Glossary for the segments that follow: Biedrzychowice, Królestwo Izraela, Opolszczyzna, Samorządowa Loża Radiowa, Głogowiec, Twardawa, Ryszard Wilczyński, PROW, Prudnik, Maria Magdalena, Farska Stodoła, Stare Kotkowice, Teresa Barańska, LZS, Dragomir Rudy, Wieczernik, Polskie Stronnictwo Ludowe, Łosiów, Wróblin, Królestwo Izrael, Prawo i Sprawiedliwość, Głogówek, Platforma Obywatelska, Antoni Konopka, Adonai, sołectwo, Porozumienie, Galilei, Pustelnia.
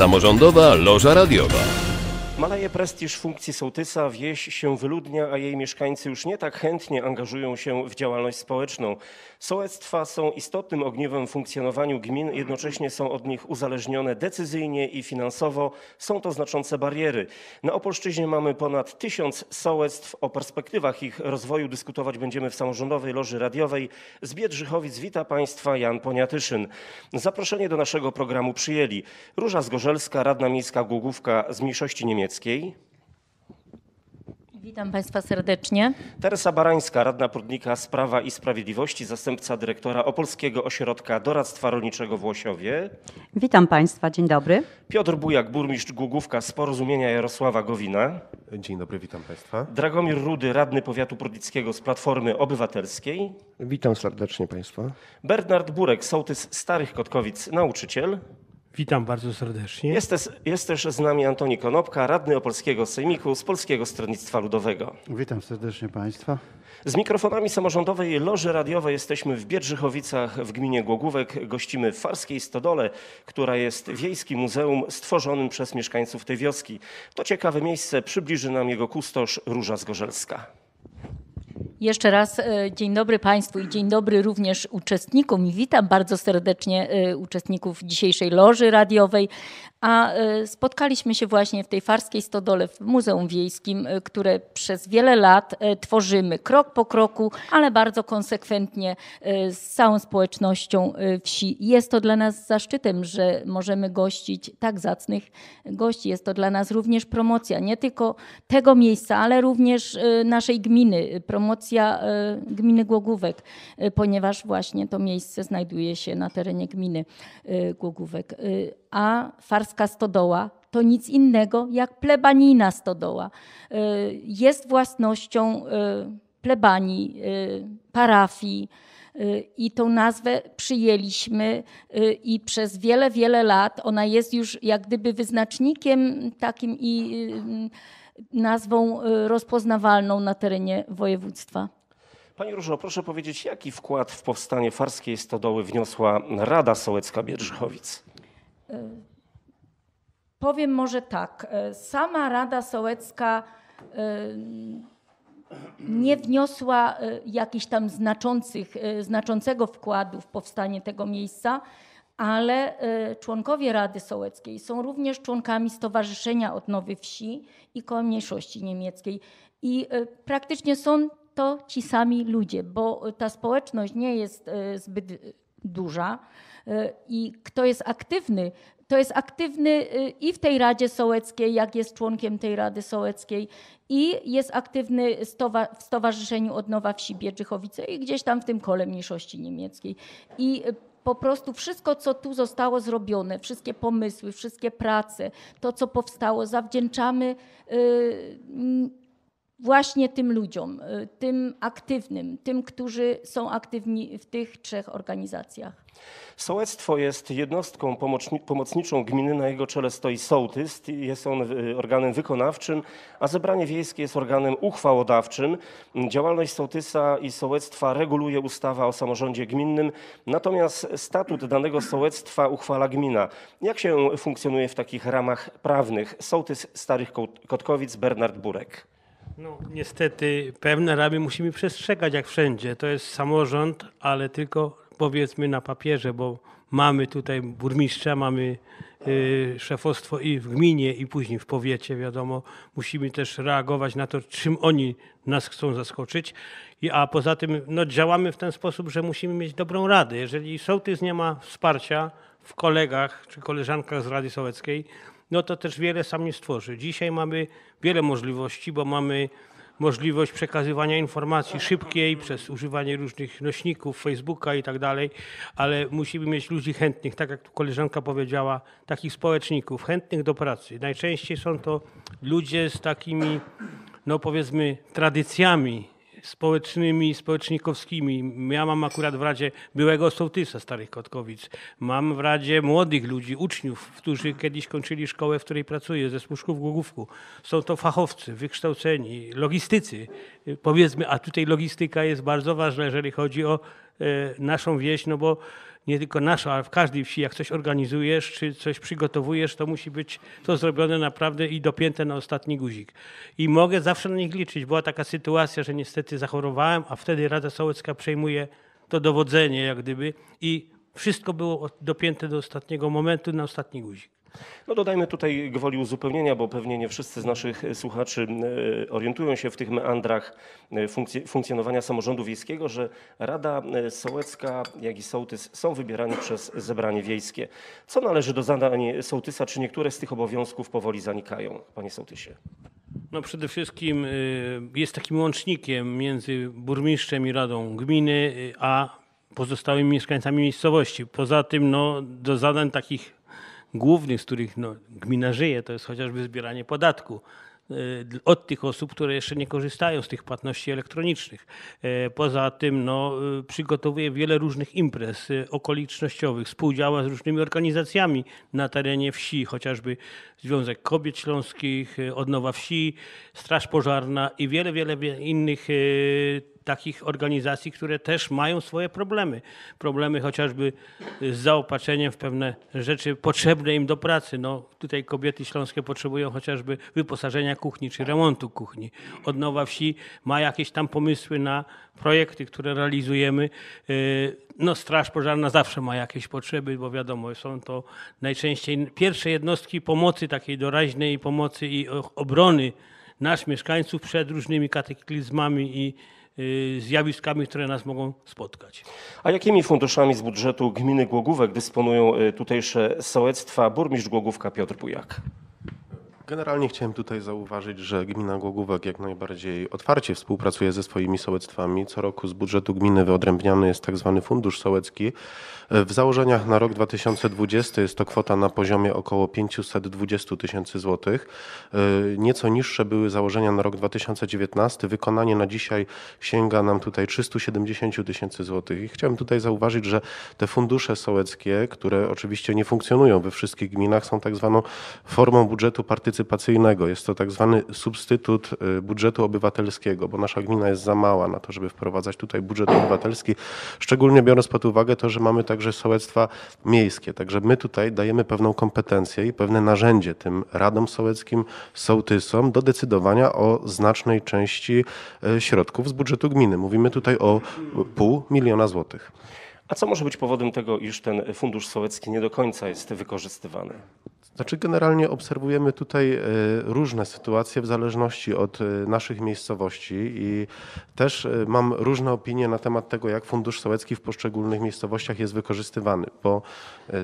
Samorządowa Loża Radiowa. Maleje prestiż funkcji sołtysa, wieś się wyludnia, a jej mieszkańcy już nie tak chętnie angażują się w działalność społeczną. Sołectwa są istotnym ogniwem w funkcjonowaniu gmin, jednocześnie są od nich uzależnione decyzyjnie i finansowo. Są to znaczące bariery. Na Opolszczyźnie mamy ponad 1000 sołectw. O perspektywach ich rozwoju dyskutować będziemy w Samorządowej Loży Radiowej. Z Biedrzychowic wita Państwa Jan Poniatyszyn. Zaproszenie do naszego programu przyjęli Róża Zgorzelska, radna miejska Głogówka z Mniejszości Niemieckiej. Witam Państwa serdecznie. Teresa Barańska, radna Prudnika z Prawa i Sprawiedliwości, zastępca dyrektora Opolskiego Ośrodka Doradztwa Rolniczego w Łosiowie. Witam Państwa, dzień dobry. Piotr Bujak, burmistrz Głogówka z Porozumienia Jarosława Gowina. Dzień dobry, witam Państwa. Dragomir Rudy, radny powiatu prudnickiego z Platformy Obywatelskiej. Witam serdecznie Państwa. Bernard Burek, sołtys Starych Kotkowic, nauczyciel. Witam bardzo serdecznie. Jest też z nami Antoni Konopka, radny Opolskiego Sejmiku z Polskiego Stronnictwa Ludowego. Witam serdecznie Państwa. Z mikrofonami Samorządowej Loży Radiowej jesteśmy w Biedrzychowicach w gminie Głogówek. Gościmy w Farskiej Stodole, która jest wiejskim muzeum stworzonym przez mieszkańców tej wioski. To ciekawe miejsce, przybliży nam jego kustosz Róża Zgorzelska. Jeszcze raz dzień dobry Państwu i dzień dobry również uczestnikom i witam bardzo serdecznie uczestników dzisiejszej Loży Radiowej. A spotkaliśmy się właśnie w tej Farskiej Stodole w Muzeum Wiejskim, które przez wiele lat tworzymy krok po kroku, ale bardzo konsekwentnie z całą społecznością wsi. Jest to dla nas zaszczytem, że możemy gościć tak zacnych gości. Jest to dla nas również promocja nie tylko tego miejsca, ale również naszej gminy, promocja gminy Głogówek, ponieważ właśnie to miejsce znajduje się na terenie gminy Głogówek. A Farska Stodoła to nic innego jak plebanijna stodoła. Jest własnością plebanii, parafii i tą nazwę przyjęliśmy i przez wiele, wiele lat ona jest już jak gdyby wyznacznikiem takim i nazwą rozpoznawalną na terenie województwa. Pani Różo, proszę powiedzieć, jaki wkład w powstanie Farskiej Stodoły wniosła Rada Sołecka Biedrzychowic? Powiem może tak, sama Rada Sołecka nie wniosła jakichś tam znaczącego wkładu w powstanie tego miejsca, ale członkowie Rady Sołeckiej są również członkami Stowarzyszenia Odnowy Wsi i Koła Mniejszości Niemieckiej i praktycznie są to ci sami ludzie, bo ta społeczność nie jest zbyt duża i kto jest aktywny, to jest aktywny i w tej Radzie Sołeckiej, jak jest członkiem tej Rady Sołeckiej i jest aktywny w Stowarzyszeniu Odnowa Wsi Biedrzychowice i gdzieś tam w tym Kole Mniejszości Niemieckiej. I po prostu wszystko, co tu zostało zrobione, wszystkie pomysły, wszystkie prace, to co powstało, zawdzięczamy właśnie tym ludziom, tym aktywnym, tym, którzy są aktywni w tych trzech organizacjach. Sołectwo jest jednostką pomocniczą gminy, na jego czele stoi sołtys, jest on organem wykonawczym, a zebranie wiejskie jest organem uchwałodawczym. Działalność sołtysa i sołectwa reguluje ustawa o samorządzie gminnym, natomiast statut danego sołectwa uchwala gmina. Jak się funkcjonuje w takich ramach prawnych? Sołtys Starych Kotkowic Bernard Burek. No, niestety pewne ramy musimy przestrzegać jak wszędzie. To jest samorząd, ale tylko powiedzmy na papierze, bo mamy tutaj burmistrza, mamy szefostwo i w gminie i później w powiecie, wiadomo. Musimy też reagować na to, czym oni nas chcą zaskoczyć. A poza tym no, działamy w ten sposób, że musimy mieć dobrą radę. Jeżeli sołtys nie ma wsparcia w kolegach czy koleżankach z Rady Sołeckiej, no to też wiele sam nie stworzy. Dzisiaj mamy wiele możliwości, bo mamy możliwość przekazywania informacji szybkiej przez używanie różnych nośników, Facebooka i tak dalej, ale musimy mieć ludzi chętnych, tak jak tu koleżanka powiedziała, takich społeczników, chętnych do pracy. Najczęściej są to ludzie z takimi, no powiedzmy, tradycjami społecznymi, społecznikowskimi. Ja mam akurat w Radzie byłego sołtysa Starych Kotkowic. Mam w Radzie młodych ludzi, uczniów, którzy kiedyś kończyli szkołę, w której pracuję, ze Służków w Głogówku. Są to fachowcy, wykształceni, logistycy, powiedzmy, a tutaj logistyka jest bardzo ważna, jeżeli chodzi o naszą wieś, no bo nie tylko nasza, ale w każdej wsi, jak coś organizujesz czy coś przygotowujesz, to musi być to zrobione naprawdę i dopięte na ostatni guzik. I mogę zawsze na nich liczyć. Była taka sytuacja, że niestety zachorowałem, a wtedy Rada Sołecka przejmuje to dowodzenie jak gdyby i wszystko było dopięte do ostatniego momentu, na ostatni guzik. No dodajmy tutaj gwoli uzupełnienia, bo pewnie nie wszyscy z naszych słuchaczy orientują się w tych meandrach funkcjonowania samorządu wiejskiego, że Rada Sołecka, jak i sołtys są wybierani przez zebranie wiejskie. Co należy do zadań sołtysa? Czy niektóre z tych obowiązków powoli zanikają, panie sołtysie? No przede wszystkim jest takim łącznikiem między burmistrzem i Radą Gminy, a pozostałymi mieszkańcami miejscowości. Poza tym no, do zadań takich głównych, z których no, gmina żyje, to jest chociażby zbieranie podatku od tych osób, które jeszcze nie korzystają z tych płatności elektronicznych. Poza tym no, przygotowuje wiele różnych imprez okolicznościowych, współdziała z różnymi organizacjami na terenie wsi, chociażby Związek Kobiet Śląskich, Odnowa Wsi, Straż Pożarna i wiele, wiele innych takich organizacji, które też mają swoje problemy. Problemy chociażby z zaopatrzeniem w pewne rzeczy potrzebne im do pracy. No, tutaj kobiety śląskie potrzebują chociażby wyposażenia kuchni czy remontu kuchni. Odnowa Wsi ma jakieś tam pomysły na projekty, które realizujemy. No, Straż Pożarna zawsze ma jakieś potrzeby, bo wiadomo, są to najczęściej pierwsze jednostki pomocy takiej doraźnej, pomocy i obrony naszych mieszkańców przed różnymi kataklizmami i zjawiskami, które nas mogą spotkać. A jakimi funduszami z budżetu gminy Głogówek dysponują tutejsze sołectwa? Burmistrz Głogówka Piotr Bujak. Generalnie chciałem tutaj zauważyć, że gmina Głogówek jak najbardziej otwarcie współpracuje ze swoimi sołectwami. Co roku z budżetu gminy wyodrębniany jest tak zwany fundusz sołecki. W założeniach na rok 2020 jest to kwota na poziomie około 520 tysięcy złotych. Nieco niższe były założenia na rok 2019. Wykonanie na dzisiaj sięga nam tutaj 370 tysięcy złotych. I chciałem tutaj zauważyć, że te fundusze sołeckie, które oczywiście nie funkcjonują we wszystkich gminach, są tak zwaną formą budżetu partycypacyjnego. Jest to tak zwany substytut budżetu obywatelskiego, bo nasza gmina jest za mała na to, żeby wprowadzać tutaj budżet obywatelski, szczególnie biorąc pod uwagę to, że mamy także sołectwa miejskie. Także my tutaj dajemy pewną kompetencję i pewne narzędzie tym radom sołeckim, sołtysom do decydowania o znacznej części środków z budżetu gminy. Mówimy tutaj o 500 000 złotych. A co może być powodem tego, iż ten fundusz sołecki nie do końca jest wykorzystywany? Znaczy generalnie obserwujemy tutaj różne sytuacje w zależności od naszych miejscowości i też mam różne opinie na temat tego, jak fundusz sołecki w poszczególnych miejscowościach jest wykorzystywany, bo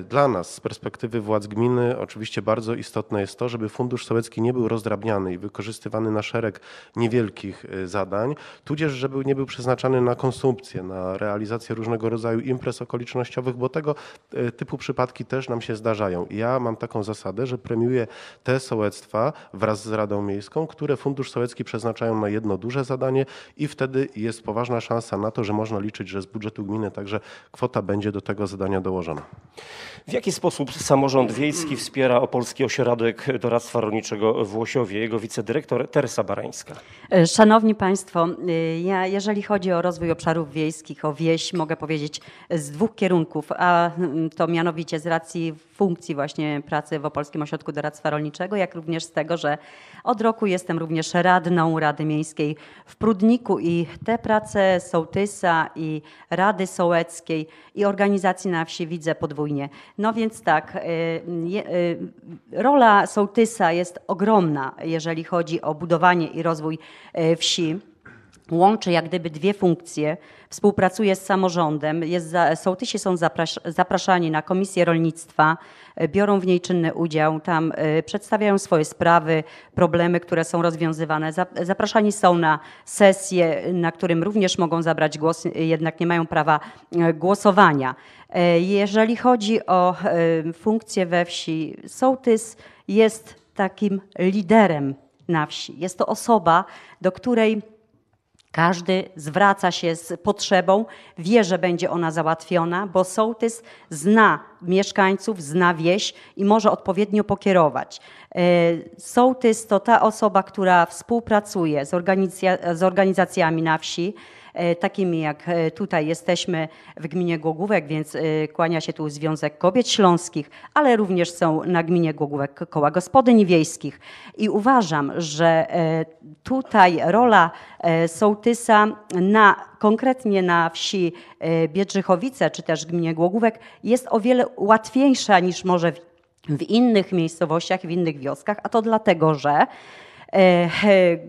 dla nas z perspektywy władz gminy oczywiście bardzo istotne jest to, żeby fundusz sołecki nie był rozdrabniany i wykorzystywany na szereg niewielkich zadań, tudzież żeby nie był przeznaczany na konsumpcję, na realizację różnego rodzaju imprez okolicznościowych, bo tego typu przypadki też nam się zdarzają. I ja mam taką zasadę, że premiuje te sołectwa wraz z Radą Miejską, które fundusz sołecki przeznaczają na jedno duże zadanie i wtedy jest poważna szansa na to, że można liczyć, że z budżetu gminy także kwota będzie do tego zadania dołożona. W jaki sposób samorząd wiejski wspiera Opolski Ośrodek Doradztwa Rolniczego w Łosiowie? Jego wicedyrektor Teresa Barańska. Szanowni Państwo, ja jeżeli chodzi o rozwój obszarów wiejskich, o wieś, mogę powiedzieć z dwóch kierunków, a to mianowicie z racji funkcji właśnie pracy w Opolskim Ośrodku Doradztwa Rolniczego, jak również z tego, że od roku jestem również radną Rady Miejskiej w Prudniku i te prace sołtysa i Rady Sołeckiej i organizacji na wsi widzę podwójnie. No więc tak, rola sołtysa jest ogromna, jeżeli chodzi o budowanie i rozwój wsi. Łączy jak gdyby dwie funkcje, współpracuje z samorządem, sołtysi są zapraszani na Komisję Rolnictwa, biorą w niej czynny udział, tam przedstawiają swoje sprawy, problemy, które są rozwiązywane, zapraszani są na sesje, na którym również mogą zabrać głos, jednak nie mają prawa głosowania. Jeżeli chodzi o funkcję we wsi, sołtys jest takim liderem na wsi, jest to osoba, do której każdy zwraca się z potrzebą, wie, że będzie ona załatwiona, bo sołtys zna mieszkańców, zna wieś i może odpowiednio pokierować. Sołtys to ta osoba, która współpracuje z organizacjami na wsi, takimi jak tutaj jesteśmy w gminie Głogówek, więc kłania się tu Związek Kobiet Śląskich, ale również są na gminie Głogówek koła gospodyń wiejskich. I uważam, że tutaj rola sołtysa konkretnie na wsi Biedrzychowice czy też gminie Głogówek jest o wiele łatwiejsza niż może w innych miejscowościach, w innych wioskach, a to dlatego, że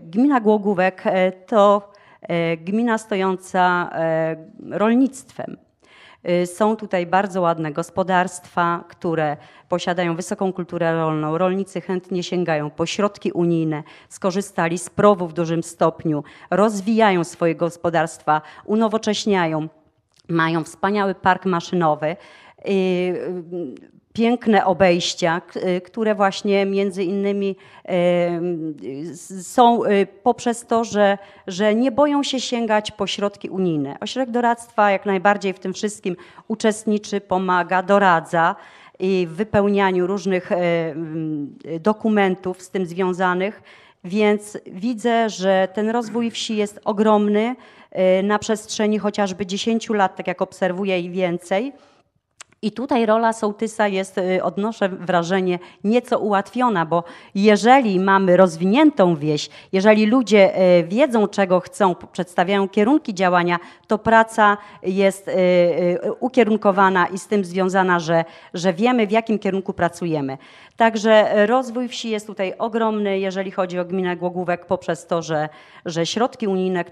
gmina Głogówek to gmina stojąca rolnictwem. Są tutaj bardzo ładne gospodarstwa, które posiadają wysoką kulturę rolną. Rolnicy chętnie sięgają po środki unijne, skorzystali z PROW-u w dużym stopniu, rozwijają swoje gospodarstwa, unowocześniają, mają wspaniały park maszynowy, piękne obejścia, które właśnie między innymi są poprzez to, że nie boją się sięgać po środki unijne. Ośrodek doradztwa jak najbardziej w tym wszystkim uczestniczy, pomaga, doradza i w wypełnianiu różnych dokumentów z tym związanych, więc widzę, że ten rozwój wsi jest ogromny na przestrzeni chociażby 10 lat, tak jak obserwuję, i więcej. I tutaj rola sołtysa jest, odnoszę wrażenie, nieco ułatwiona, bo jeżeli mamy rozwiniętą wieś, jeżeli ludzie wiedzą, czego chcą, przedstawiają kierunki działania, to praca jest ukierunkowana i z tym związana, że wiemy, w jakim kierunku pracujemy. Także rozwój wsi jest tutaj ogromny, jeżeli chodzi o gminę Głogówek, poprzez to, że środki unijne,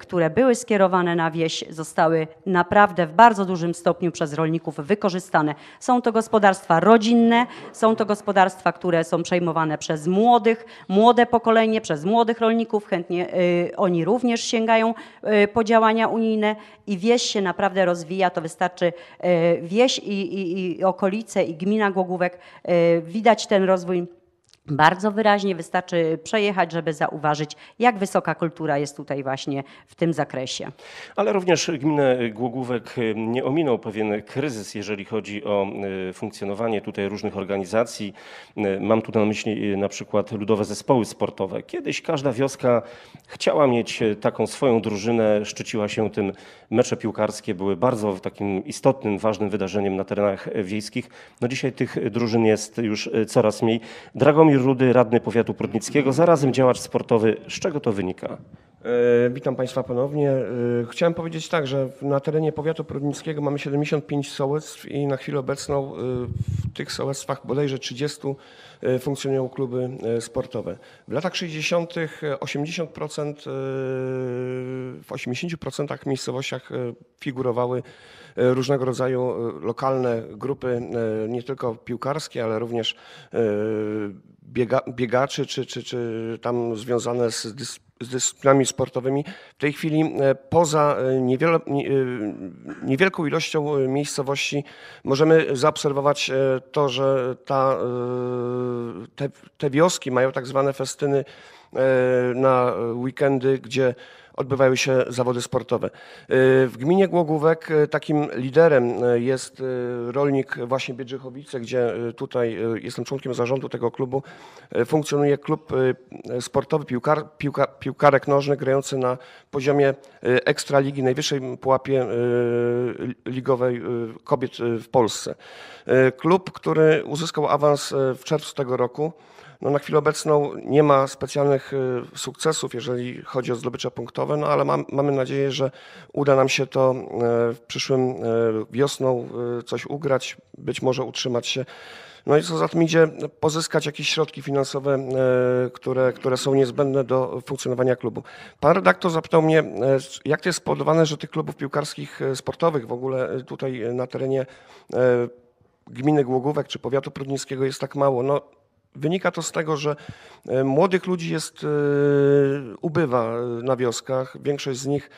które były skierowane na wieś, zostały naprawdę w bardzo dużym stopniu przez rolników wykorzystane. Są to gospodarstwa rodzinne, są to gospodarstwa, które są przejmowane przez młode pokolenie, przez młodych rolników. Chętnie oni również sięgają po działania unijne i wieś się naprawdę rozwija. To wystarczy wieś i okolice i gmina Głogówek. Widać ten rozwój bardzo wyraźnie, wystarczy przejechać, żeby zauważyć, jak wysoka kultura jest tutaj właśnie w tym zakresie. Ale również gminę Głogówek nie ominął pewien kryzys, jeżeli chodzi o funkcjonowanie tutaj różnych organizacji. Mam tu na myśli na przykład ludowe zespoły sportowe. Kiedyś każda wioska chciała mieć taką swoją drużynę, szczyciła się tym. Mecze piłkarskie były bardzo takim istotnym, ważnym wydarzeniem na terenach wiejskich. No dzisiaj tych drużyn jest już coraz mniej. Dragomir Rudy, radny powiatu prudnickiego, zarazem działacz sportowy. Z czego to wynika? Witam Państwa ponownie. Chciałem powiedzieć tak, że na terenie powiatu prudnickiego mamy 75 sołectw i na chwilę obecną w tych sołectwach bodajże 30 funkcjonują kluby sportowe. W latach 60. 80% miejscowościach figurowały różnego rodzaju lokalne grupy, nie tylko piłkarskie, ale również biegaczy czy tam związane z dyscyplinami sportowymi. W tej chwili poza niewielką ilością miejscowości możemy zaobserwować to, że te wioski mają tak zwane festyny na weekendy, gdzie odbywały się zawody sportowe. W gminie Głogówek takim liderem jest rolnik właśnie Biedrzychowice, gdzie tutaj jestem członkiem zarządu tego klubu. Funkcjonuje klub sportowy piłkarek nożnych grający na poziomie Ekstraligi, najwyższej pułapie ligowej kobiet w Polsce. Klub, który uzyskał awans w czerwcu tego roku. No na chwilę obecną nie ma specjalnych sukcesów, jeżeli chodzi o zdobycze punktowe, no ale mamy nadzieję, że uda nam się to w przyszłym wiosną coś ugrać, być może utrzymać się. No i co za tym idzie, pozyskać jakieś środki finansowe, które są niezbędne do funkcjonowania klubu. Pan redaktor zapytał mnie, jak to jest spowodowane, że tych klubów piłkarskich, sportowych w ogóle tutaj na terenie gminy Głogówek czy powiatu prudnickiego jest tak mało. No, wynika to z tego, że młodych ludzi ubywa na wioskach. Większość z nich,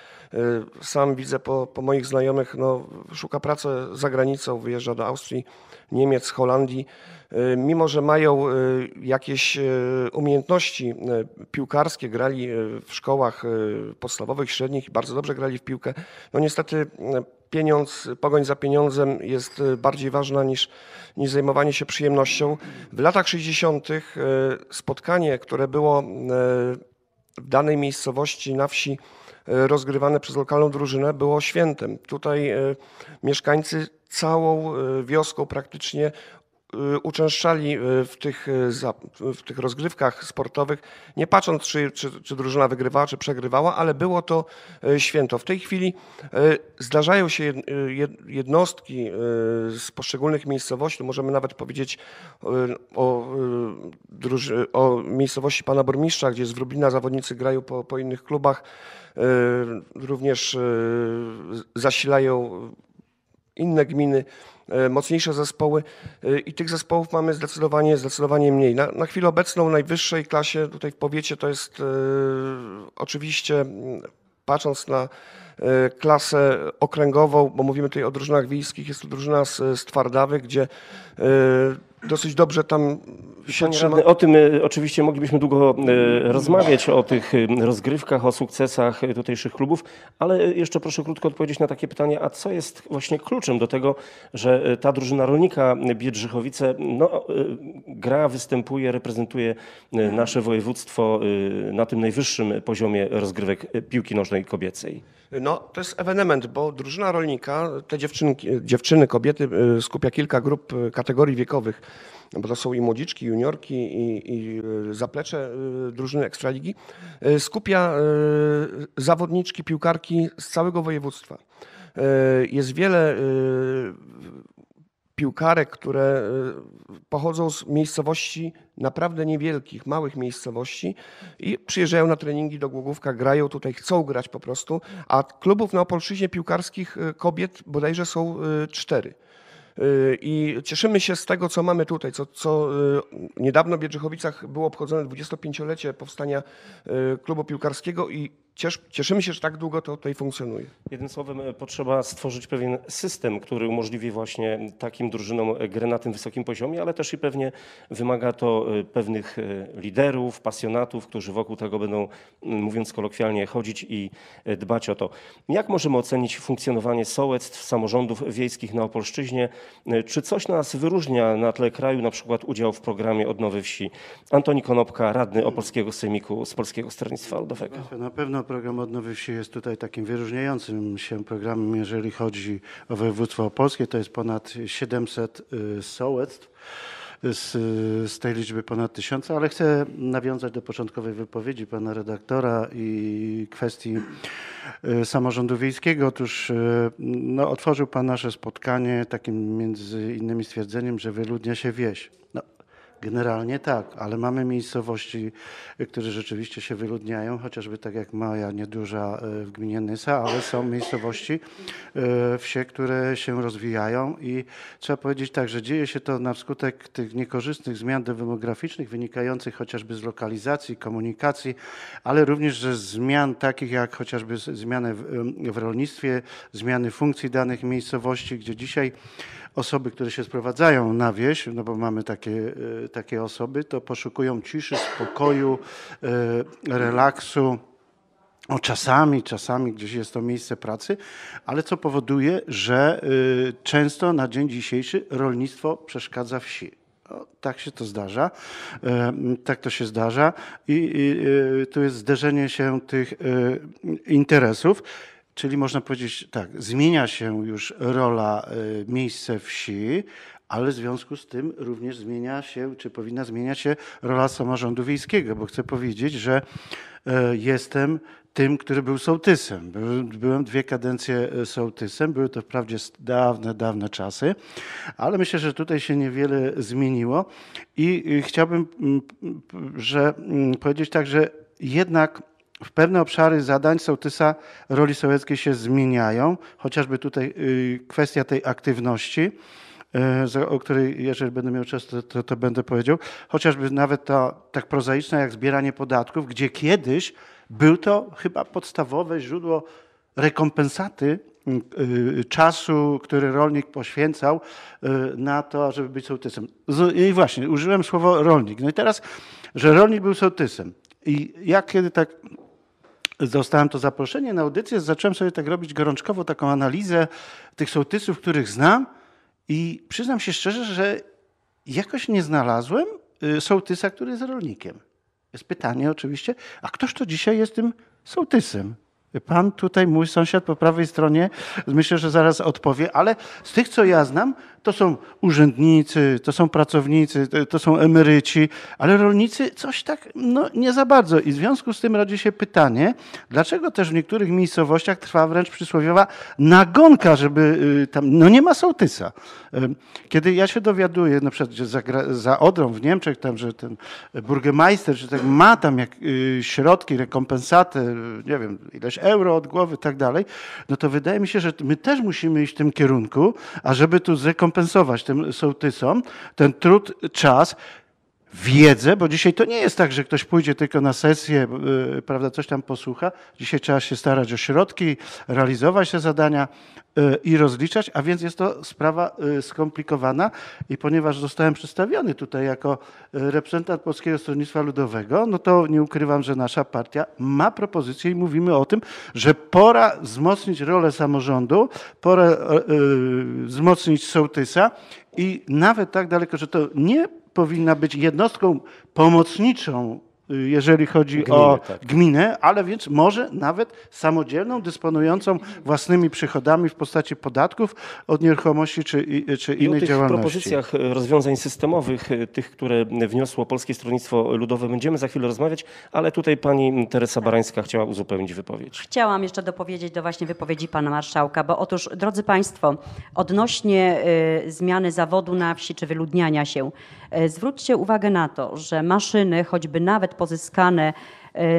sam widzę po moich znajomych, no, szuka pracy za granicą, wyjeżdża do Austrii, Niemiec, Holandii. Mimo że mają jakieś umiejętności piłkarskie, grali w szkołach podstawowych, średnich i bardzo dobrze grali w piłkę, no niestety pogoń za pieniądzem jest bardziej ważna niż zajmowanie się przyjemnością. W latach 60. spotkanie, które było w danej miejscowości na wsi rozgrywane przez lokalną drużynę było świętem. Tutaj mieszkańcy całą wioską praktycznie uczęszczali w tych rozgrywkach sportowych, nie patrząc czy drużyna wygrywała, czy przegrywała, ale było to święto. W tej chwili zdarzają się jednostki z poszczególnych miejscowości, możemy nawet powiedzieć o miejscowości pana burmistrza, gdzie z Wróblina zawodnicy grają po innych klubach, również zasilają inne gminy, mocniejsze zespoły i tych zespołów mamy zdecydowanie mniej. Na chwilę obecną w najwyższej klasie tutaj w powiecie to jest oczywiście, patrząc na klasę okręgową, bo mówimy tutaj o drużynach wiejskich, jest to drużyna z Twardawy, gdzie dosyć dobrze tam się trzyma. O tym oczywiście moglibyśmy długo rozmawiać, o tych rozgrywkach, o sukcesach tutejszych klubów, ale jeszcze proszę krótko odpowiedzieć na takie pytanie, a co jest właśnie kluczem do tego, że ta drużyna rolnika Biedrzychowice gra, występuje, reprezentuje nasze województwo na tym najwyższym poziomie rozgrywek piłki nożnej kobiecej? To jest ewenement, bo drużyna rolnika, te dziewczyny, kobiety skupia kilka grup kategorii wiekowych, bo to są i młodziczki, juniorki i zaplecze drużyny Ekstraligi, skupia zawodniczki, piłkarki z całego województwa. Jest wiele piłkarek, które pochodzą z miejscowości naprawdę niewielkich, małych miejscowości i przyjeżdżają na treningi do Głogówka, grają tutaj, chcą grać po prostu, a klubów na Opolszczyźnie piłkarskich kobiet bodajże są 4. I cieszymy się z tego, co mamy tutaj, co niedawno w Biedrzychowicach było obchodzone 25-lecie powstania klubu piłkarskiego i cieszymy się, że tak długo to tutaj funkcjonuje. Jednym słowem, potrzeba stworzyć pewien system, który umożliwi właśnie takim drużynom grę na tym wysokim poziomie, ale też i pewnie wymaga to pewnych liderów, pasjonatów, którzy wokół tego będą, mówiąc kolokwialnie, chodzić i dbać o to. Jak możemy ocenić funkcjonowanie sołectw, samorządów wiejskich na Opolszczyźnie? Czy coś nas wyróżnia na tle kraju, na przykład udział w programie Odnowy Wsi? Antoni Konopka, radny Opolskiego Sejmiku z Polskiego Stronnictwa Ludowego. Na pewno program Odnowy Wsi jest tutaj takim wyróżniającym się programem, jeżeli chodzi o województwo opolskie. To jest ponad 700 sołectw, z tej liczby ponad 1000, ale chcę nawiązać do początkowej wypowiedzi pana redaktora i kwestii samorządu wiejskiego. Otóż otworzył pan nasze spotkanie takim między innymi stwierdzeniem, że wyludnia się wieś. Generalnie tak, ale mamy miejscowości, które rzeczywiście się wyludniają, chociażby tak jak moja nieduża w gminie Nysa, ale są miejscowości, wsie, które się rozwijają i trzeba powiedzieć tak, że dzieje się to na skutek tych niekorzystnych zmian demograficznych wynikających chociażby z lokalizacji, komunikacji, ale również ze zmian takich jak chociażby zmiany w rolnictwie, zmiany funkcji danych miejscowości, gdzie dzisiaj osoby, które się sprowadzają na wieś, no bo mamy takie osoby, to poszukują ciszy, spokoju, relaksu. Czasami gdzieś jest to miejsce pracy, ale co powoduje, że często na dzień dzisiejszy rolnictwo przeszkadza wsi. Tak się to zdarza, i tu jest zderzenie się tych interesów. Czyli można powiedzieć tak, zmienia się już rola, miejsce wsi, ale w związku z tym również zmienia się, czy powinna zmieniać się rola samorządu wiejskiego, bo chcę powiedzieć, że jestem tym, który był sołtysem. Byłem 2 kadencje sołtysem, były to wprawdzie dawne czasy, ale myślę, że tutaj się niewiele zmieniło i chciałbym powiedzieć tak, że jednak w pewne obszary zadań sołtysa roli sołeckiej się zmieniają, chociażby tutaj kwestia tej aktywności, o której jeżeli będę miał czas, to będę powiedział, chociażby nawet ta tak prozaiczna jak zbieranie podatków, gdzie kiedyś był to chyba podstawowe źródło rekompensaty czasu, który rolnik poświęcał na to, żeby być sołtysem. I właśnie, użyłem słowa rolnik. No i teraz, że rolnik był sołtysem. I ja kiedy tak dostałem to zaproszenie na audycję, zacząłem sobie tak robić gorączkowo taką analizę tych sołtysów, których znam i przyznam się szczerze, że jakoś nie znalazłem sołtysa, który jest rolnikiem. Jest pytanie oczywiście, a któż to dzisiaj jest tym sołtysem? Pan tutaj, mój sąsiad po prawej stronie, myślę, że zaraz odpowie, ale z tych, co ja znam, to są urzędnicy, to są pracownicy, to są emeryci, ale rolnicy coś tak nie za bardzo. I w związku z tym rodzi się pytanie, dlaczego też w niektórych miejscowościach trwa wręcz przysłowiowa nagonka, żeby tam, nie ma sołtysa. Kiedy ja się dowiaduję, na przykład za Odrą w Niemczech, tam, że ten burgemeister, że tak ma tam jak środki, rekompensaty, nie wiem, ileś euro od głowy i tak dalej, no to wydaje mi się, że my też musimy iść w tym kierunku, ażeby tu zrekompensować tym sołtysom ten trud, czas, wiedzę, bo dzisiaj to nie jest tak, że ktoś pójdzie tylko na sesję, prawda, coś tam posłucha. Dzisiaj trzeba się starać o środki, realizować te zadania i rozliczać, a więc jest to sprawa skomplikowana i ponieważ zostałem przedstawiony tutaj jako reprezentant Polskiego Stronnictwa Ludowego, no to nie ukrywam, że nasza partia ma propozycję i mówimy o tym, że pora wzmocnić rolę samorządu, pora wzmocnić sołtysa i nawet tak daleko, że to nie powinna być jednostką pomocniczą, jeżeli chodzi o gminę, ale więc może nawet samodzielną, dysponującą własnymi przychodami w postaci podatków od nieruchomości czy innej działalności. O tych propozycjach rozwiązań systemowych, tych, które wniosło Polskie Stronnictwo Ludowe, będziemy za chwilę rozmawiać, ale tutaj pani Teresa Barańska chciała uzupełnić wypowiedź. Chciałam jeszcze dopowiedzieć do właśnie wypowiedzi pana marszałka, bo otóż, drodzy państwo, odnośnie zmiany zawodu na wsi czy wyludniania się, zwróćcie uwagę na to, że maszyny, choćby nawet pozyskane,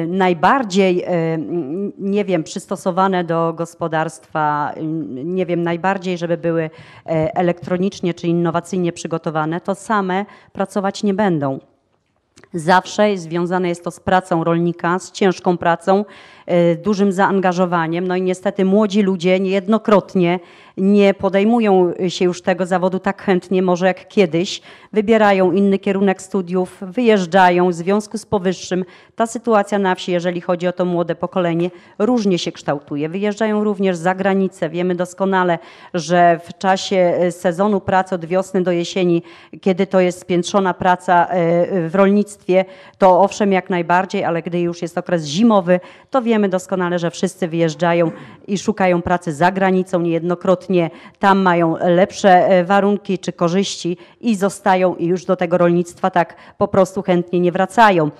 najbardziej, nie wiem, przystosowane do gospodarstwa, nie wiem, najbardziej, żeby były elektronicznie czy innowacyjnie przygotowane, to same pracować nie będą. Zawsze związane jest to z pracą rolnika, z ciężką pracą, dużym zaangażowaniem. No i niestety młodzi ludzie niejednokrotnie nie podejmują się już tego zawodu tak chętnie, może jak kiedyś. Wybierają inny kierunek studiów, wyjeżdżają. W związku z powyższym ta sytuacja na wsi, jeżeli chodzi o to młode pokolenie, różnie się kształtuje. Wyjeżdżają również za granicę. Wiemy doskonale, że w czasie sezonu pracy od wiosny do jesieni, kiedy to jest spiętrzona praca w rolnictwie, to owszem jak najbardziej, ale gdy już jest okres zimowy, to wiemy doskonale, że wszyscy wyjeżdżają i szukają pracy za granicą niejednokrotnie. Tam mają lepsze warunki czy korzyści i zostają i już do tego rolnictwa tak po prostu chętnie nie wracają.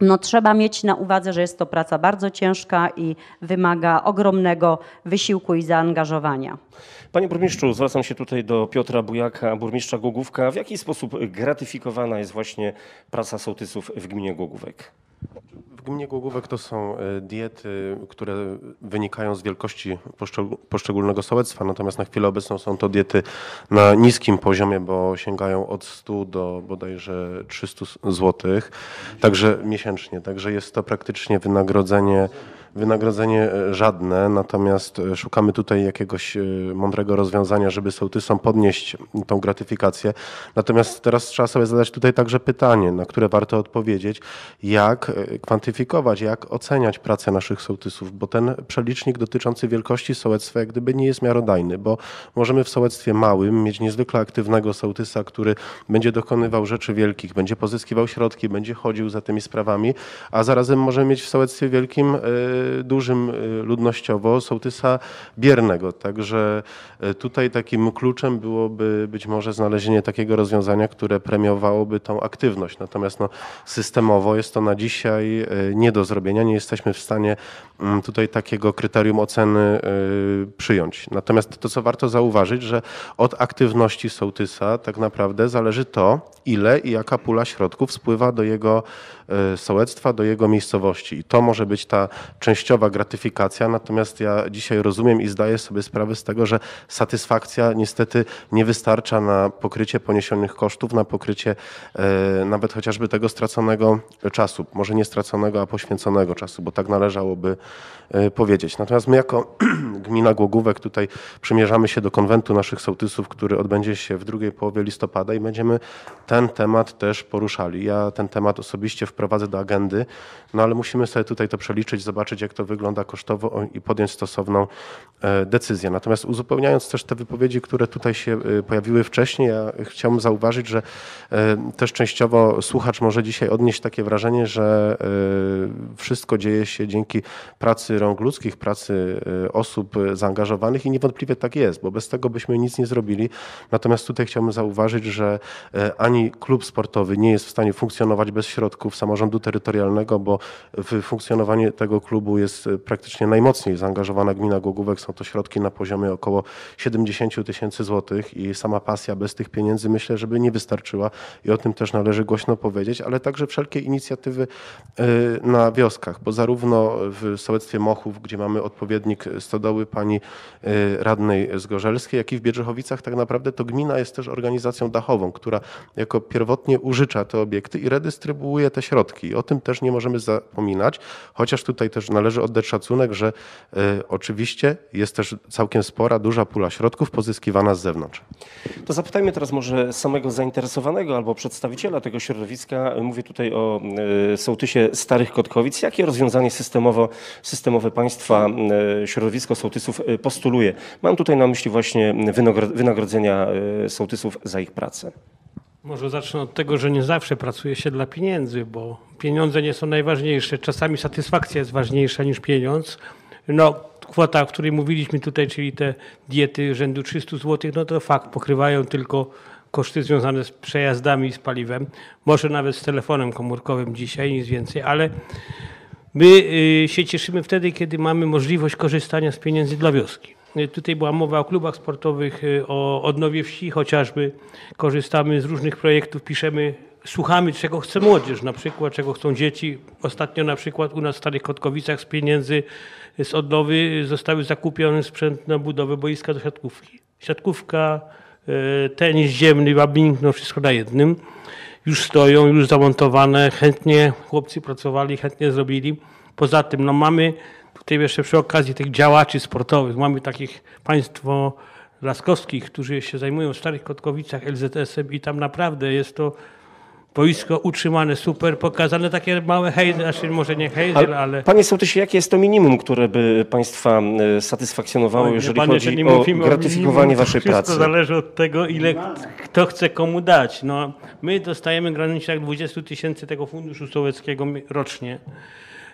No, trzeba mieć na uwadze, że jest to praca bardzo ciężka i wymaga ogromnego wysiłku i zaangażowania. Panie burmistrzu, zwracam się tutaj do Piotra Bujaka, burmistrza Głogówka. W jaki sposób gratyfikowana jest właśnie praca sołtysów w gminie Głogówek? W gminie Głogówek to są diety, które wynikają z wielkości poszczególnego sołectwa, natomiast na chwilę obecną są to diety na niskim poziomie, bo sięgają od 100 do bodajże 300 zł, także miesięcznie, także jest to praktycznie wynagrodzenie żadne, natomiast szukamy tutaj jakiegoś mądrego rozwiązania, żeby sołtysom podnieść tą gratyfikację. Natomiast teraz trzeba sobie zadać tutaj także pytanie, na które warto odpowiedzieć, jak kwantyfikować, jak oceniać pracę naszych sołtysów, bo ten przelicznik dotyczący wielkości sołectwa jak gdyby nie jest miarodajny, bo możemy w sołectwie małym mieć niezwykle aktywnego sołtysa, który będzie dokonywał rzeczy wielkich, będzie pozyskiwał środki, będzie chodził za tymi sprawami, a zarazem możemy mieć w sołectwie wielkim, dużym ludnościowo sołtysa biernego. Także tutaj takim kluczem byłoby być może znalezienie takiego rozwiązania, które premiowałoby tą aktywność. Natomiast systemowo jest to na dzisiaj nie do zrobienia. Nie jesteśmy w stanie tutaj takiego kryterium oceny przyjąć. Natomiast to, co warto zauważyć, że od aktywności sołtysa tak naprawdę zależy to, ile i jaka pula środków spływa do jego sołectwa, do jego miejscowości. I to może być ta częściowa gratyfikacja, natomiast ja dzisiaj rozumiem i zdaję sobie sprawę z tego, że satysfakcja niestety nie wystarcza na pokrycie poniesionych kosztów, na pokrycie nawet chociażby tego straconego czasu, może nie straconego, a poświęconego czasu, bo tak należałoby powiedzieć. Natomiast my jako gmina Głogówek tutaj przymierzamy się do konwentu naszych sołtysów, który odbędzie się w drugiej połowie listopada i będziemy ten temat też poruszali. Ja ten temat osobiście wprowadzę do agendy, ale musimy sobie tutaj to przeliczyć, zobaczyć, zobaczyć, jak to wygląda kosztowo i podjąć stosowną decyzję. Natomiast uzupełniając też te wypowiedzi, które tutaj się pojawiły wcześniej, ja chciałbym zauważyć, że też częściowo słuchacz może dzisiaj odnieść takie wrażenie, że wszystko dzieje się dzięki pracy rąk ludzkich, pracy osób zaangażowanych i niewątpliwie tak jest, bo bez tego byśmy nic nie zrobili. Natomiast tutaj chciałbym zauważyć, że ani klub sportowy nie jest w stanie funkcjonować bez środków samorządu terytorialnego, bo w funkcjonowanie tego klubu jest praktycznie najmocniej zaangażowana gmina Głogówek. Są to środki na poziomie około 70 000 złotych i sama pasja bez tych pieniędzy myślę, żeby nie wystarczyła i o tym też należy głośno powiedzieć, ale także wszelkie inicjatywy na wioskach, bo zarówno w sołectwie Mochów, gdzie mamy odpowiednik stodoły pani radnej Zgorzelskiej, jak i w Biedrzychowicach tak naprawdę to gmina jest też organizacją dachową, która jako pierwotnie użycza te obiekty i redystrybuuje te środki. O tym też nie możemy zapominać, chociaż tutaj też należy oddać szacunek, że oczywiście jest też całkiem spora, duża pula środków pozyskiwana z zewnątrz. To zapytajmy teraz może samego zainteresowanego albo przedstawiciela tego środowiska. Mówię tutaj o sołtysie Starych Kotkowic. Jakie rozwiązanie systemowe państwa środowisko sołtysów postuluje? Mam tutaj na myśli właśnie wynagrodzenia sołtysów za ich pracę. Może zacznę od tego, że nie zawsze pracuje się dla pieniędzy, bo pieniądze nie są najważniejsze. Czasami satysfakcja jest ważniejsza niż pieniądz. No, kwota, o której mówiliśmy tutaj, czyli te diety rzędu 300 zł, no to fakt, pokrywają tylko koszty związane z przejazdami i z paliwem. Może nawet z telefonem komórkowym dzisiaj, nic więcej, ale my się cieszymy wtedy, kiedy mamy możliwość korzystania z pieniędzy dla wioski. Tutaj była mowa o klubach sportowych, o Odnowie Wsi chociażby. Korzystamy z różnych projektów, piszemy, słuchamy, czego chce młodzież, na przykład czego chcą dzieci. Ostatnio na przykład u nas w Starych Kotkowicach z pieniędzy z odnowy zostały zakupione sprzęt na budowę boiska do siatkówki. Siatkówka, tenis ziemny, badminton, no wszystko na jednym. Już stoją, już zamontowane, chętnie chłopcy pracowali, chętnie zrobili. Poza tym no mamy tutaj jeszcze przy okazji tych działaczy sportowych, mamy takich państwo laskowskich, którzy się zajmują w Starych Kotkowicach LZS-em i tam naprawdę jest to boisko utrzymane, super, pokazane takie małe hejzel, znaczy może nie hejzel, ale... Panie sołtysie, jakie jest to minimum, które by państwa satysfakcjonowało, jeżeli chodzi o gratyfikowanie waszej pracy? To zależy od tego, ile kto chce komu dać. No, my dostajemy w granicach 20 000 tego funduszu sołeckiego rocznie.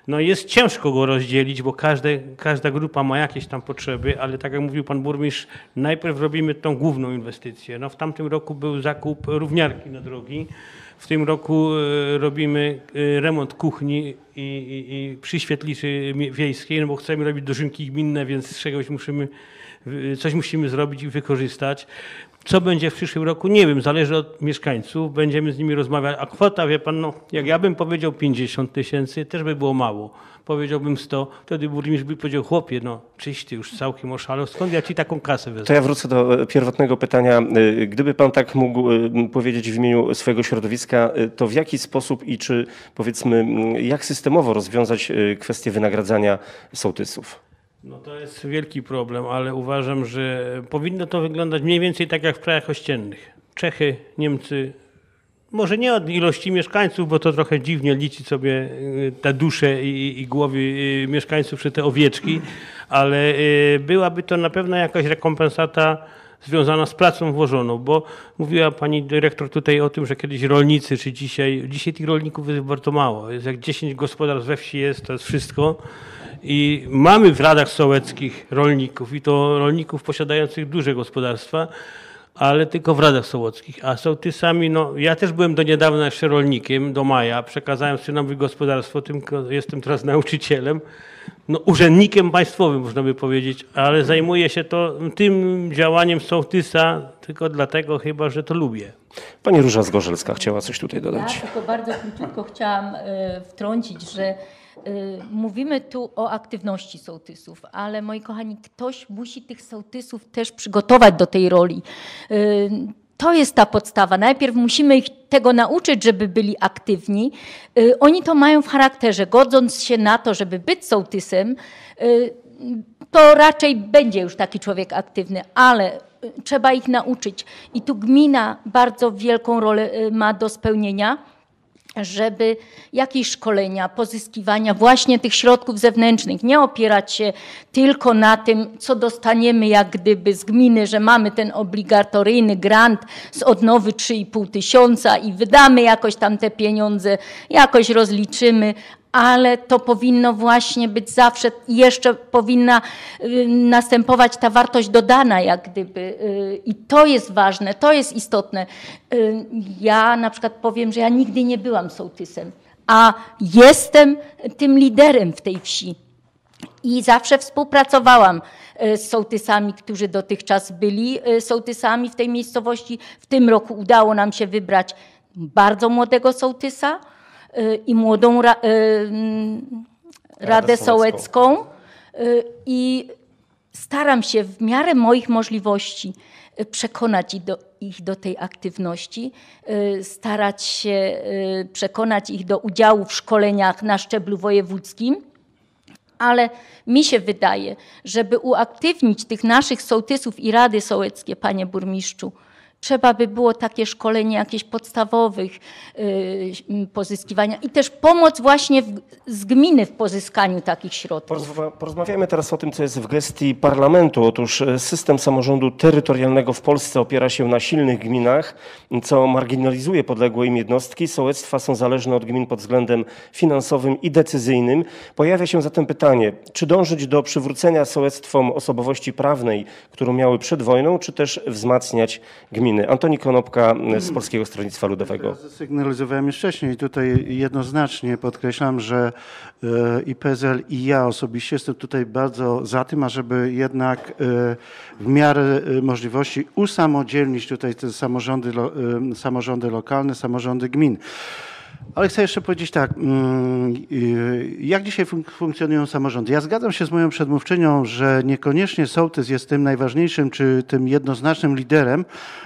No jest ciężko go rozdzielić, bo każda grupa ma jakieś tam potrzeby, ale tak jak mówił pan burmistrz, najpierw robimy tą główną inwestycję. No w tamtym roku był zakup równiarki na drogi, w tym roku robimy remont kuchni i przyświetlicy wiejskiej, no bo chcemy robić dożynki gminne, więc z czegoś coś musimy zrobić i wykorzystać. Co będzie w przyszłym roku? Nie wiem, zależy od mieszkańców, będziemy z nimi rozmawiać. A kwota, wie pan, no, jak ja bym powiedział 50 000, też by było mało. Powiedziałbym 100, wtedy burmistrz by powiedział, chłopie, no czyś ty już całkiem oszalał, skąd ja ci taką kasę wezmę? To ja wrócę do pierwotnego pytania. Gdyby pan tak mógł powiedzieć w imieniu swojego środowiska, to w jaki sposób i czy, powiedzmy, jak systemowo rozwiązać kwestię wynagradzania sołtysów? No to jest wielki problem, ale uważam, że powinno to wyglądać mniej więcej tak jak w krajach ościennych. Czechy, Niemcy, może nie od ilości mieszkańców, bo to trochę dziwnie liczy sobie te dusze i głowy mieszkańców czy te owieczki, ale byłaby to na pewno jakaś rekompensata związana z pracą włożoną, bo mówiła pani dyrektor tutaj o tym, że kiedyś rolnicy, czy dzisiaj tych rolników jest bardzo mało. Jest jak 10 gospodarstw we wsi jest, to jest wszystko. I mamy w radach sołeckich rolników i to rolników posiadających duże gospodarstwa, ale tylko w radach sołeckich. A sołtysami, no ja też byłem do niedawna jeszcze rolnikiem, do maja, przekazałem synowi gospodarstwo, tylko jestem teraz nauczycielem, no urzędnikiem państwowym można by powiedzieć, ale zajmuję się to tym działaniem sołtysa tylko dlatego chyba, że to lubię. Pani Róża Zgorzelska chciała coś tutaj dodać. Ja tylko bardzo krótko chciałam wtrącić, że mówimy tu o aktywności sołtysów, ale moi kochani, ktoś musi tych sołtysów też przygotować do tej roli. To jest ta podstawa. Najpierw musimy ich tego nauczyć, żeby byli aktywni. Oni to mają w charakterze. Godząc się na to, żeby być sołtysem, to raczej będzie już taki człowiek aktywny, ale trzeba ich nauczyć. I tu gmina bardzo wielką rolę ma do spełnienia. żeby jakieś szkolenia, pozyskiwania właśnie tych środków zewnętrznych, nie opierać się tylko na tym, co dostaniemy jak gdyby z gminy, że mamy ten obligatoryjny grant z odnowy 3,5 tysiąca i wydamy jakoś tam te pieniądze, jakoś rozliczymy, ale to powinno właśnie być zawsze, jeszcze powinna następować ta wartość dodana jak gdyby i to jest ważne, to jest istotne. Ja na przykład powiem, że ja nigdy nie byłam sołtysem, a jestem tym liderem w tej wsi. I zawsze współpracowałam z sołtysami, którzy dotychczas byli sołtysami w tej miejscowości. W tym roku udało nam się wybrać bardzo młodego sołtysa i młodą Radę Sołecką. I staram się w miarę moich możliwości przekonać ich do tej aktywności, starać się przekonać ich do udziału w szkoleniach na szczeblu wojewódzkim. Ale mi się wydaje, żeby uaktywnić tych naszych sołtysów i rady sołeckie, panie burmistrzu, trzeba by było takie szkolenie jakichś podstawowych pozyskiwania i też pomoc właśnie z gminy w pozyskaniu takich środków. Porozmawiamy teraz o tym, co jest w gestii parlamentu. Otóż system samorządu terytorialnego w Polsce opiera się na silnych gminach, co marginalizuje podległe im jednostki. Sołectwa są zależne od gmin pod względem finansowym i decyzyjnym. Pojawia się zatem pytanie, czy dążyć do przywrócenia sołectwom osobowości prawnej, którą miały przed wojną, czy też wzmacniać gminy. Antoni Konopka z Polskiego Stronnictwa Ludowego. Sygnalizowałem już wcześniej, tutaj jednoznacznie podkreślam, że i PSL, i ja osobiście jestem tutaj bardzo za tym, ażeby jednak w miarę możliwości usamodzielnić tutaj te samorządy lokalne, samorządy gmin. Ale chcę jeszcze powiedzieć tak, jak dzisiaj funkcjonują samorządy. Ja zgadzam się z moją przedmówczynią, że niekoniecznie sołtys jest tym najważniejszym czy tym jednoznacznym liderem.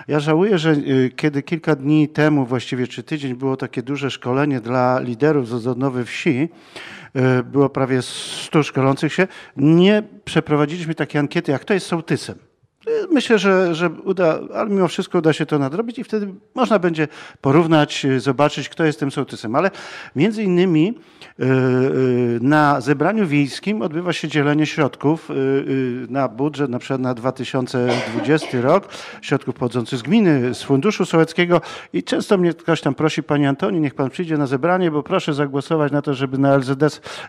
Ja żałuję, że kiedy kilka dni temu, właściwie czy tydzień, było takie duże szkolenie dla liderów z Odnowy Wsi, było prawie 100 szkolących się, nie przeprowadziliśmy takiej ankiety, jak kto jest sołtysem. Myślę, że uda, ale mimo wszystko uda się to nadrobić i wtedy można będzie porównać, zobaczyć, kto jest tym sołtysem. Ale między innymi na zebraniu wiejskim odbywa się dzielenie środków na budżet, na przykład na 2020 rok, środków pochodzących z gminy, z funduszu sołeckiego i często mnie ktoś tam prosi, panie Antoni, niech pan przyjdzie na zebranie, bo proszę zagłosować na to, żeby na LZD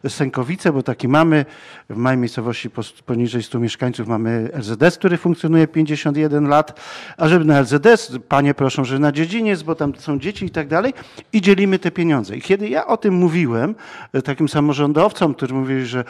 Sękowice, bo taki mamy, w małej miejscowości poniżej 100 mieszkańców mamy LZD, który funkcjonuje 51 lat, a żeby na LZS, panie proszą, że na dziedziniec, bo tam są dzieci i tak dalej i dzielimy te pieniądze. I kiedy ja o tym mówiłem takim samorządowcom, którzy mówili, że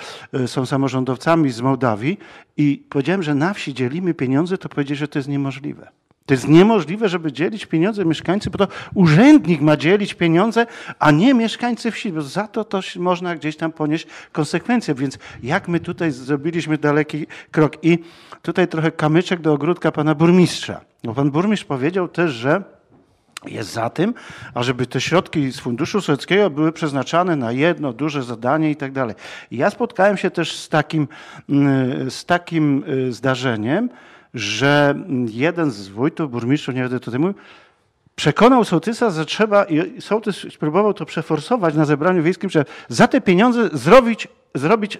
są samorządowcami z Mołdawii i powiedziałem, że na wsi dzielimy pieniądze, to powiedzieli, że to jest niemożliwe. To jest niemożliwe, żeby dzielić pieniądze mieszkańcy, bo to urzędnik ma dzielić pieniądze, a nie mieszkańcy wsi, bo za to też można gdzieś tam ponieść konsekwencje. Więc jak my tutaj zrobiliśmy daleki krok i tutaj trochę kamyczek do ogródka pana burmistrza. Bo pan burmistrz powiedział też, że jest za tym, ażeby te środki z funduszu sołeckiego były przeznaczane na jedno duże zadanie i tak dalej. Ja spotkałem się też z takim zdarzeniem, że jeden z wójtów, burmistrzów, nie będę tutaj mówił, przekonał sołtysa, że trzeba, i sołtys próbował to przeforsować na zebraniu wiejskim, że za te pieniądze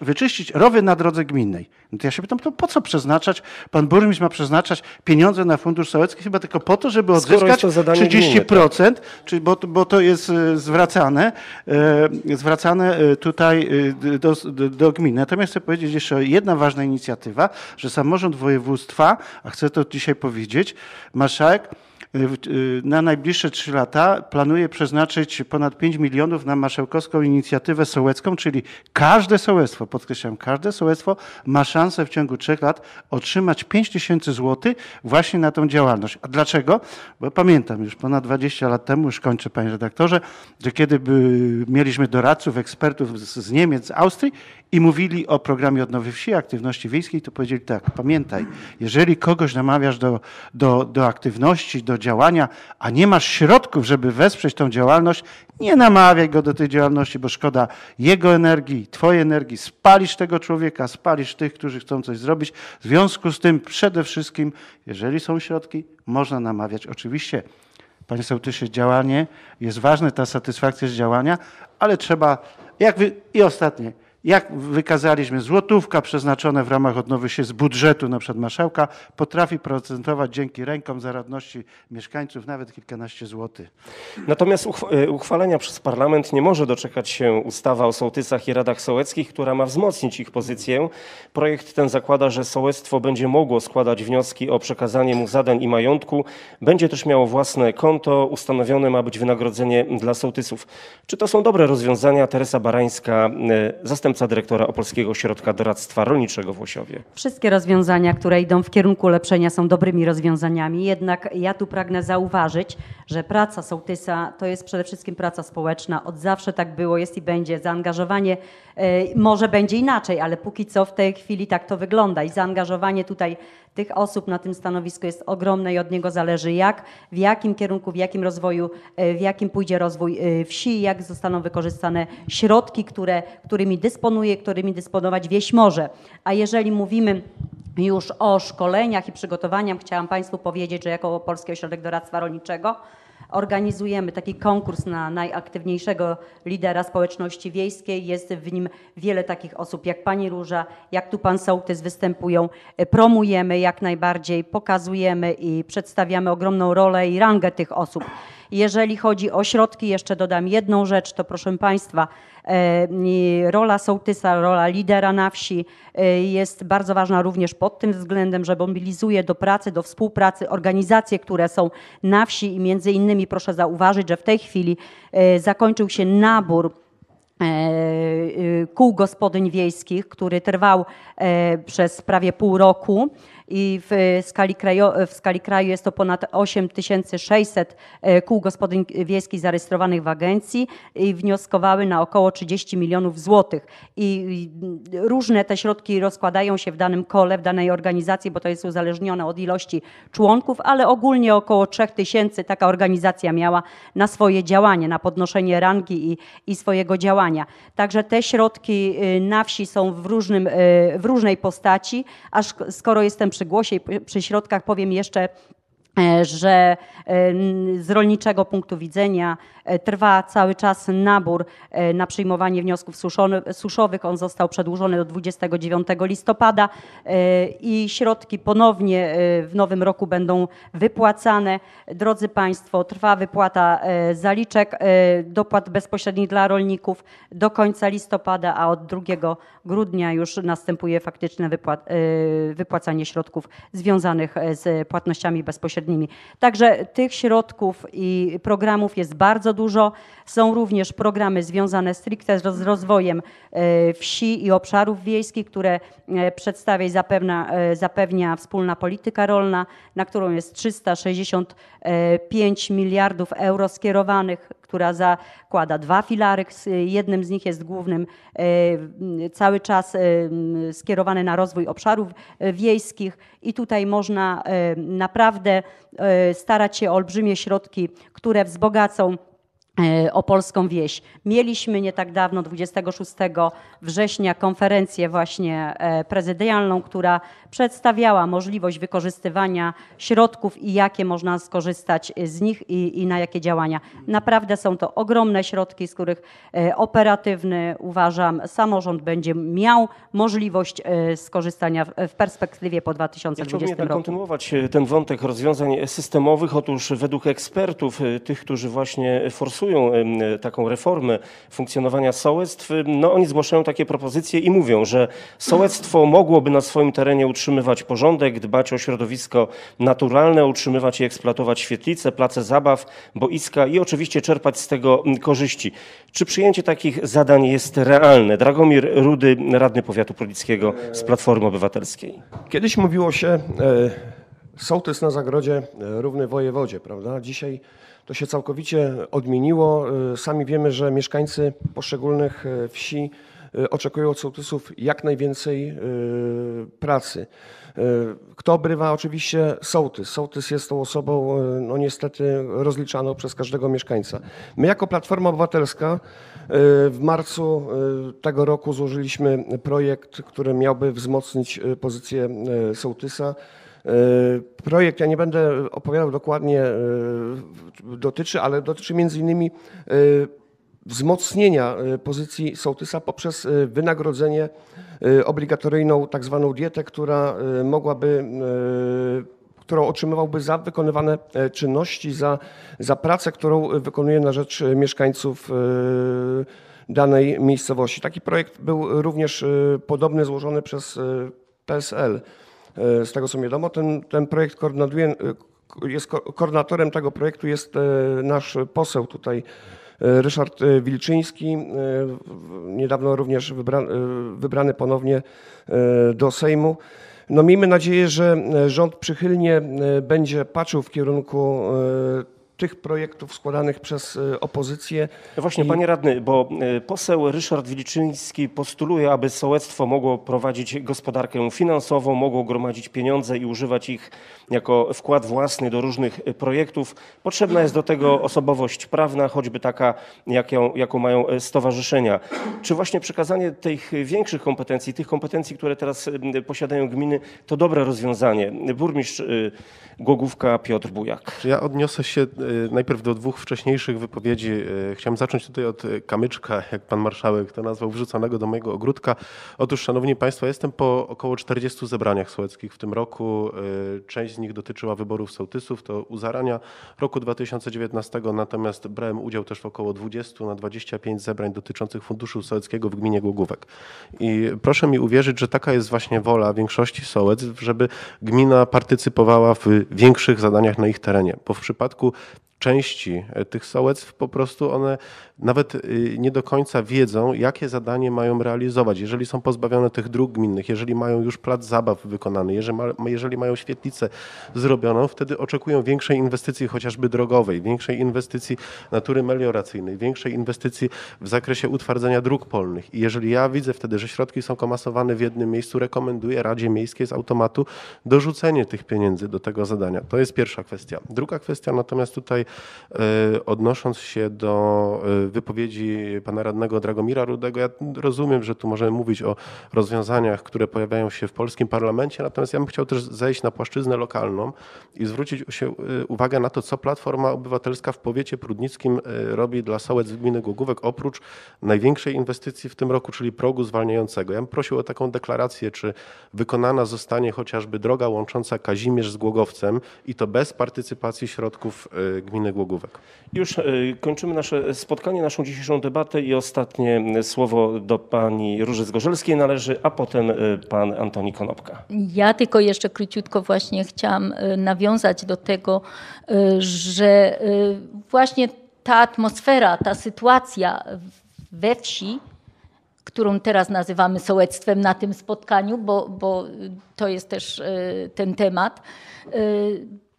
wyczyścić rowy na drodze gminnej. No to ja się pytam, to po co przeznaczać, pan burmistrz ma przeznaczać pieniądze na fundusz sołecki chyba tylko po to, żeby odzyskać 30%, gminy, tak? Czyli bo to jest zwracane tutaj do gminy. Natomiast chcę powiedzieć jeszcze jedna ważna inicjatywa, że samorząd województwa, a chcę to dzisiaj powiedzieć, marszałek na najbliższe 3 lata planuje przeznaczyć ponad 5 milionów na marszałkowską inicjatywę sołecką, czyli każde sołectwo, podkreślam, każde sołectwo ma szansę w ciągu 3 lat otrzymać 5 000 złotych właśnie na tą działalność. A dlaczego? Bo pamiętam już ponad 20 lat temu, już kończę panie redaktorze, że kiedy mieliśmy doradców, ekspertów z Niemiec, z Austrii i mówili o programie Odnowy Wsi, aktywności wiejskiej, to powiedzieli tak, pamiętaj, jeżeli kogoś namawiasz do aktywności, do działania, a nie masz środków, żeby wesprzeć tą działalność, nie namawiaj go do tej działalności, bo szkoda jego energii, twojej energii, spalisz tego człowieka, spalisz tych, którzy chcą coś zrobić. W związku z tym przede wszystkim, jeżeli są środki, można namawiać. Oczywiście panie sołtysie, działanie jest ważne, ta satysfakcja z działania, ale trzeba, i ostatnie, jak wykazaliśmy, złotówka przeznaczone w ramach odnowy się z budżetu na przykład marszałka potrafi procentować dzięki rękom zaradności mieszkańców nawet kilkanaście złotych. Natomiast uchwalenia przez parlament nie może doczekać się ustawa o sołtysach i radach sołeckich, która ma wzmocnić ich pozycję. Projekt ten zakłada, że sołectwo będzie mogło składać wnioski o przekazanie mu zadań i majątku. Będzie też miało własne konto, ustanowione ma być wynagrodzenie dla sołtysów. Czy to są dobre rozwiązania? Teresa Barańska, zastępca dyrektora Opolskiego Ośrodka Doradztwa Rolniczego w Łosiowie. Wszystkie rozwiązania, które idą w kierunku ulepszenia, są dobrymi rozwiązaniami, jednak ja tu pragnę zauważyć, że praca sołtysa to jest przede wszystkim praca społeczna. Od zawsze tak było, jest i będzie. Zaangażowanie może będzie inaczej, ale póki co w tej chwili tak to wygląda i zaangażowanie tutaj tych osób na tym stanowisku jest ogromne i od niego zależy w jakim kierunku, w jakim rozwoju, w jakim pójdzie rozwój wsi, jak zostaną wykorzystane środki, którymi dysponuje, którymi dysponować wieś może. A jeżeli mówimy już o szkoleniach i przygotowaniach, chciałam państwu powiedzieć, że jako Polski Ośrodek Doradztwa Rolniczego organizujemy taki konkurs na najaktywniejszego lidera społeczności wiejskiej. Jest w nim wiele takich osób jak pani Róża, jak tu pan sołtys występują. Promujemy jak najbardziej, pokazujemy i przedstawiamy ogromną rolę i rangę tych osób. Jeżeli chodzi o środki, jeszcze dodam jedną rzecz, to proszę państwa, rola sołtysa, rola lidera na wsi jest bardzo ważna również pod tym względem, że mobilizuje do pracy, do współpracy organizacje, które są na wsi i między innymi proszę zauważyć, że w tej chwili zakończył się nabór kół gospodyń wiejskich, który trwał przez prawie pół roku i w skali kraju jest to ponad 8600 kół gospodyń wiejskich zarejestrowanych w agencji i wnioskowały na około 30 milionów złotych. I różne te środki rozkładają się w danym kole, w danej organizacji, bo to jest uzależnione od ilości członków, ale ogólnie około 3000 taka organizacja miała na swoje działanie, na podnoszenie rangi i swojego działania. Także te środki na wsi są w różnej postaci, aż skoro jestem przy głosie i przy środkach powiem jeszcze, że z rolniczego punktu widzenia trwa cały czas nabór na przyjmowanie wniosków suszowych. On został przedłużony do 29 listopada i środki ponownie w nowym roku będą wypłacane. Drodzy państwo, trwa wypłata zaliczek, dopłat bezpośrednich dla rolników do końca listopada, a od 2 grudnia już następuje faktyczne wypłacanie środków związanych z płatnościami bezpośrednimi. Także tych środków i programów jest bardzo dużo. Są również programy związane stricte z rozwojem wsi i obszarów wiejskich, które przedstawia i zapewnia wspólna polityka rolna, na którą jest 365 miliardów euro skierowanych, która zakłada dwa filary. Jednym z nich jest głównym cały czas skierowany na rozwój obszarów wiejskich i tutaj można naprawdę starać się o olbrzymie środki, które wzbogacą opolską wieś. Mieliśmy nie tak dawno, 26 września, konferencję właśnie prezydialną, która przedstawiała możliwość wykorzystywania środków i jakie można skorzystać z nich i na jakie działania. Naprawdę są to ogromne środki, z których operatywny, uważam, samorząd będzie miał możliwość skorzystania w perspektywie po 2020 roku. Chciałbym kontynuować ten wątek rozwiązań systemowych. Otóż według ekspertów, tych, którzy właśnie forsują taką reformę funkcjonowania sołectw, no oni zgłaszają takie propozycje i mówią, że sołectwo mogłoby na swoim terenie utrzymywać porządek, dbać o środowisko naturalne, utrzymywać i eksploatować świetlice, place zabaw, boiska i oczywiście czerpać z tego korzyści. Czy przyjęcie takich zadań jest realne? Dragomir Rudy, radny powiatu prudnickiego z Platformy Obywatelskiej. Kiedyś mówiło się sołtys na zagrodzie równy wojewodzie, prawda? Dzisiaj to się całkowicie odmieniło. Sami wiemy, że mieszkańcy poszczególnych wsi oczekują od sołtysów jak najwięcej pracy. Kto obrywa? Oczywiście sołtys. Sołtys jest tą osobą, no niestety, rozliczaną przez każdego mieszkańca. My jako Platforma Obywatelska w marcu tego roku złożyliśmy projekt, który miałby wzmocnić pozycję sołtysa. Projekt, ja nie będę opowiadał dokładnie, dotyczy, ale dotyczy między innymi wzmocnienia pozycji sołtysa poprzez wynagrodzenie obligatoryjną tak zwaną dietę, którą otrzymywałby za wykonywane czynności, za pracę, którą wykonuje na rzecz mieszkańców danej miejscowości. Taki projekt był również podobny, złożony przez PSL. Z tego co mi wiadomo, ten projekt koordynatorem tego projektu jest nasz poseł tutaj, Ryszard Wilczyński, niedawno również wybrany ponownie do Sejmu. No, miejmy nadzieję, że rząd przychylnie będzie patrzył w kierunku tych projektów składanych przez opozycję. Właśnie, panie radny, bo poseł Ryszard Wilczyński postuluje, aby sołectwo mogło prowadzić gospodarkę finansową, mogło gromadzić pieniądze i używać ich jako wkład własny do różnych projektów. Potrzebna jest do tego osobowość prawna, choćby taka, jaką mają stowarzyszenia. Czy właśnie przekazanie tych większych kompetencji, tych kompetencji, które teraz posiadają gminy, to dobre rozwiązanie? Burmistrz Głogówka Piotr Bujak. Ja odniosę się najpierw do dwóch wcześniejszych wypowiedzi. Chciałem zacząć tutaj od kamyczka, jak pan marszałek to nazwał, wrzucanego do mojego ogródka. Otóż, szanowni państwo, jestem po około 40 zebraniach sołeckich w tym roku. Część z nich dotyczyła wyborów sołtysów, to u zarania roku 2019. Natomiast brałem udział też w około 20 na 25 zebrań dotyczących funduszu sołeckiego w gminie Głogówek. I proszę mi uwierzyć, że taka jest właśnie wola większości sołec, żeby gmina partycypowała w większych zadaniach na ich terenie. Bo w przypadku części tych sołectw po prostu one nawet nie do końca wiedzą, jakie zadanie mają realizować. Jeżeli są pozbawione tych dróg gminnych, jeżeli mają już plac zabaw wykonany, jeżeli mają świetlicę zrobioną, wtedy oczekują większej inwestycji chociażby drogowej, większej inwestycji natury melioracyjnej, większej inwestycji w zakresie utwardzenia dróg polnych. I jeżeli ja widzę wtedy, że środki są komasowane w jednym miejscu, rekomenduję Radzie Miejskiej z automatu dorzucenie tych pieniędzy do tego zadania. To jest pierwsza kwestia. Druga kwestia natomiast tutaj, odnosząc się do wypowiedzi pana radnego Dragomira Rudego, ja rozumiem, że tu możemy mówić o rozwiązaniach, które pojawiają się w polskim parlamencie, natomiast ja bym chciał też zejść na płaszczyznę lokalną i zwrócić się uwagę na to, co Platforma Obywatelska w powiecie prudnickim robi dla sołec gminy Głogówek, oprócz największej inwestycji w tym roku, czyli progu zwalniającego. Ja bym prosił o taką deklarację, czy wykonana zostanie chociażby droga łącząca Kazimierz z Głogowcem i to bez partycypacji środków gminy Głogówek. Już kończymy nasze spotkanie, naszą dzisiejszą debatę i ostatnie słowo do pani Róży Zgorzelskiej należy, a potem pan Antoni Konopka. Ja tylko jeszcze króciutko właśnie chciałam nawiązać do tego, że właśnie ta atmosfera, ta sytuacja we wsi, którą teraz nazywamy sołectwem na tym spotkaniu, bo to jest też ten temat,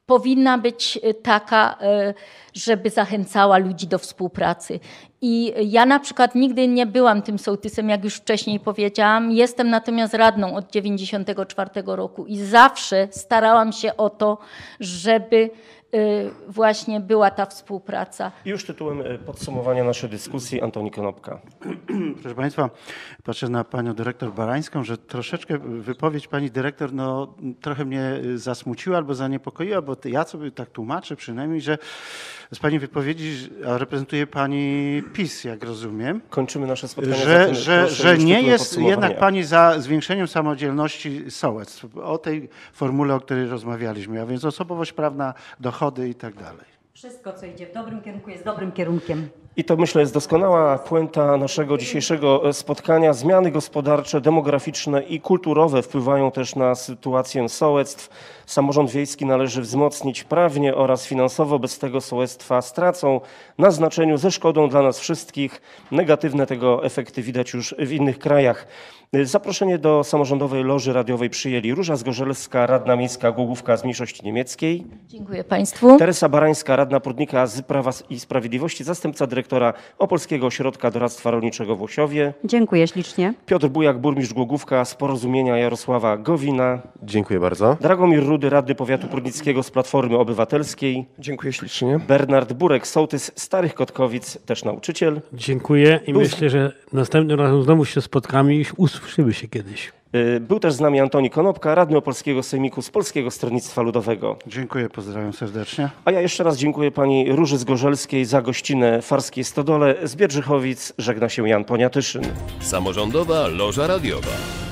powinna być taka, żeby zachęcała ludzi do współpracy. I ja na przykład nigdy nie byłam tym sołtysem, jak już wcześniej powiedziałam. Jestem natomiast radną od 1994 roku i zawsze starałam się o to, żeby właśnie była ta współpraca. Już tytułem podsumowania naszej dyskusji Antoni Konopka. Proszę państwa, patrzę na panią dyrektor Barańską, że troszeczkę wypowiedź pani dyrektor no, trochę mnie zasmuciła albo zaniepokoiła, bo ja sobie tak tłumaczę przynajmniej, że z pani wypowiedzi, a reprezentuje pani PiS, jak rozumiem. Kończymy nasze spotkanie. Że nie jest jednak pani za zwiększeniem samodzielności sołectw. O tej formule, o której rozmawialiśmy, a więc osobowość prawna, dochody i tak dalej. Wszystko, co idzie w dobrym kierunku, jest dobrym kierunkiem. I to, myślę, jest doskonała puenta naszego dzisiejszego spotkania. Zmiany gospodarcze, demograficzne i kulturowe wpływają też na sytuację sołectw. Samorząd wiejski należy wzmocnić prawnie oraz finansowo. Bez tego sołectwa stracą na znaczeniu ze szkodą dla nas wszystkich. Negatywne tego efekty widać już w innych krajach. Zaproszenie do Samorządowej Loży Radiowej przyjęli Róża Zgorzelska, radna miejska Głogówka z Mniejszości Niemieckiej. Dziękuję państwu. Teresa Barańska, radna Prudnika z Prawa i Sprawiedliwości, zastępca dyrektora Opolskiego Ośrodka Doradztwa Rolniczego w Łosiowie. Dziękuję ślicznie. Piotr Bujak, burmistrz Głogówka z Porozumienia Jarosława Gowina. Dziękuję bardzo. Dragomir Rudy, radny powiatu prudnickiego z Platformy Obywatelskiej. Dziękuję ślicznie. Bernard Burek, sołtys Starych Kotkowic, też nauczyciel. Dziękuję i myślę, że następnym razem znowu się spotkamy i usłyszymy się kiedyś. Był też z nami Antoni Konopka, radny Opolskiego Sejmiku z Polskiego Stronnictwa Ludowego. Dziękuję, pozdrawiam serdecznie. A ja jeszcze raz dziękuję pani Róży Zgorzelskiej za gościnę w Farskiej Stodole. Z Biedrzychowic żegna się Jan Poniatyszyn. Samorządowa Loża Radiowa.